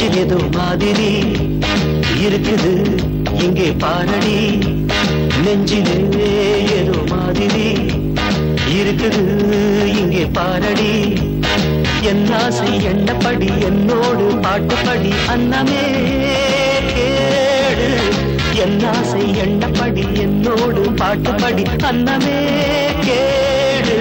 நெஞ்சு ஏதோ மாதிரி இருக்குது இங்கே பாரடி, நெஞ்சிலே ஏதோ மாதிரி இருக்குது இங்கே பாரடி. என் ஆசை எண்ணப்படி என்னோடு பாட்டுப்படி அன்னமே கேடு, என் ஆசை எண்ணப்படி என்னோடு பாட்டுப்படி அன்னமே கேடு.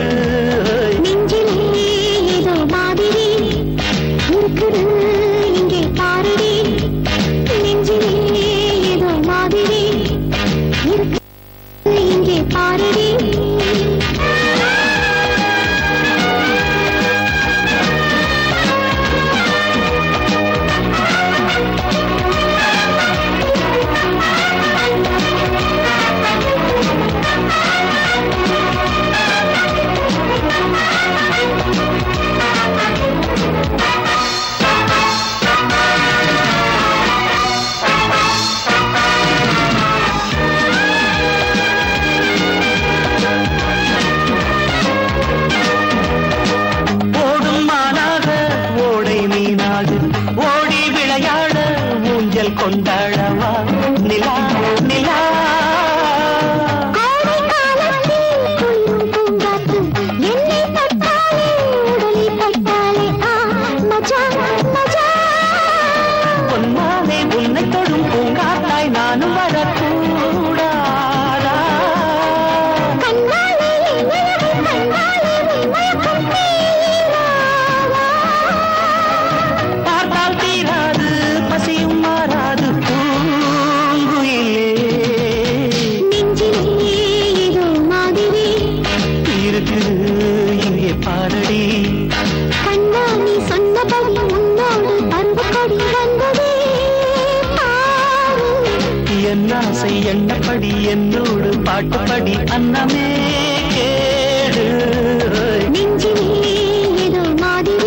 கொண்டாடவா நிலா நிலா, பொன்னாலே உன்னை தொடும் பூங்காத்தாய் நானும் வரக்கூடாதா, பார்த்தால் தீராது பசியும் இங்கே பாரடி. கண்ணா நீ சொன்னபடி உன்னோடு அன்பு கொடி வந்ததே பாரு, என் ஆசை எண்ணப்படி என்னோடு பாட்டுப்படி அன்னமே கேடு. ஏதோ மாதிரி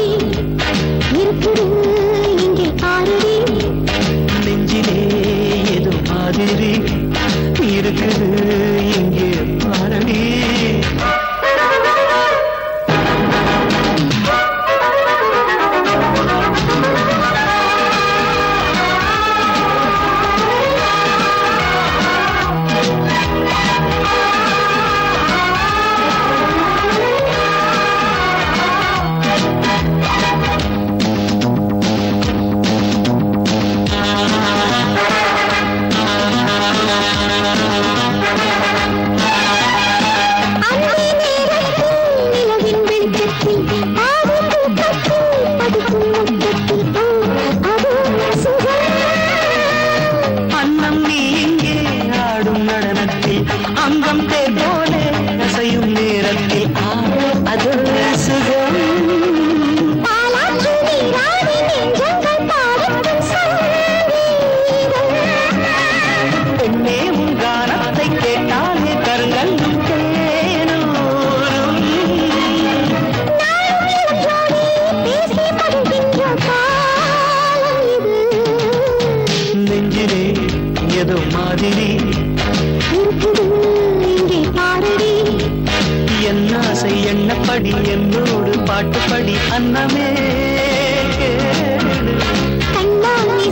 என் ஆசை எண்ணப்படி என்னோடு பாட்டுப்படி அன்னமே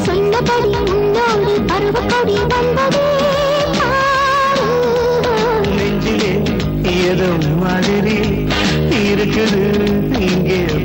சொன்னபடி உன்னோடு பருவப்படி வந்ததே நெஞ்சிலே ஏதோ மாதிரி இருக்குது இங்கே.